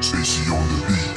Spacy on the beat.